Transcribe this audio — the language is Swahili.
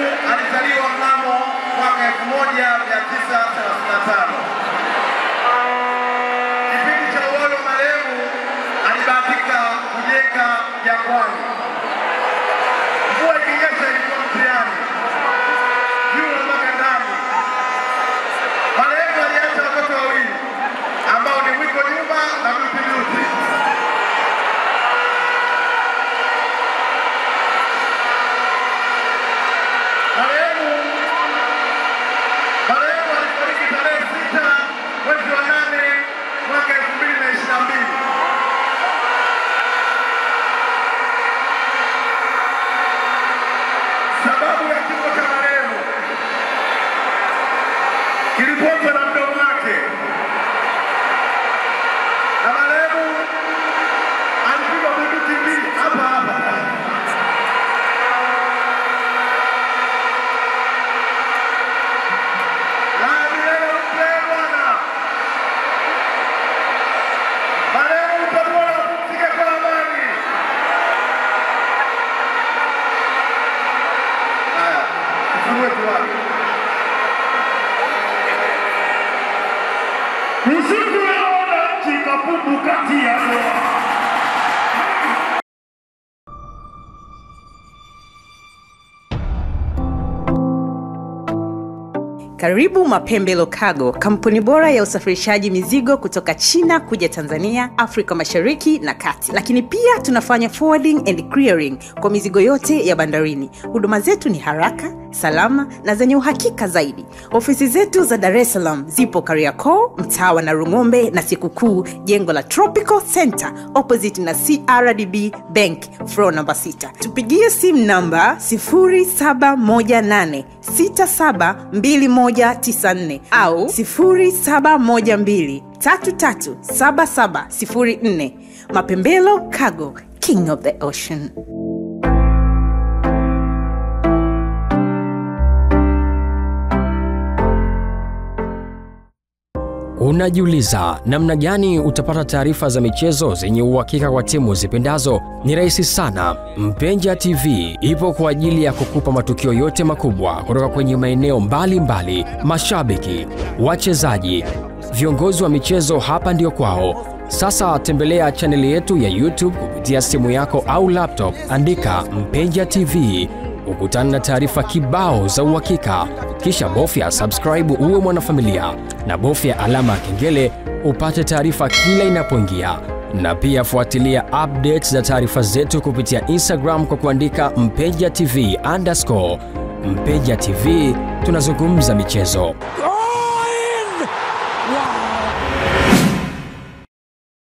alizaliwa mnamo mwaka 1935. Kipindi cha uwalo marehemu alibahatika kujenga jangwani. Mvua ikinyesha ilikuwa mtihani. Jua mpaka ndani. Marehemu aliacha watoto wawili ambao ni Mwiko Nyumba na Mpenja. Kilipotwa na mdomo wake. Na marehemu alipigwa bunduki mbili hapa. Laani leo mpendwa. Marehemu utamuona kupumzika kwa amani. Haya, tufungue tuwapi. Usiku naona chikapupu kati yako. Karibu Mapembele Cargo, kampuni bora ya usafirishaji mizigo kutoka China kuja Tanzania, Afrika Mashariki na Kati. Lakini pia tunafanya forwarding and clearing kwa mizigo yote ya bandarini. Huduma zetu ni haraka, salama na zenye uhakika zaidi. Ofisi zetu za Dar es Salaam zipo Kariakoo, mtaa wa Rungombe na Sikukuu, jengo la Tropical Center opposite na CRDB Bank floor number 6. Tupigie simu namba 0718672194 au 0712337704. Mapembele Cargo, King of the Ocean. Unajiuliza namna gani utapata taarifa za michezo zenye uhakika kwa timu zipendazo? Ni rahisi sana. Mpenja TV ipo kwa ajili ya kukupa matukio yote makubwa kutoka kwenye maeneo mbalimbali. Mashabiki, wachezaji, viongozi wa michezo, hapa ndio kwao. Sasa tembelea channel yetu ya YouTube kupitia simu yako au laptop, andika Mpenja TV. Ukutana na taarifa kibao za uhakika, kisha bofya subscribe uwe mwanafamilia na bofya alama kengele upate taarifa kila inapoingia. Na pia fuatilia updates za taarifa zetu kupitia Instagram kwa kuandika Mpenja TV_. Mpenja TV, tunazungumza michezo.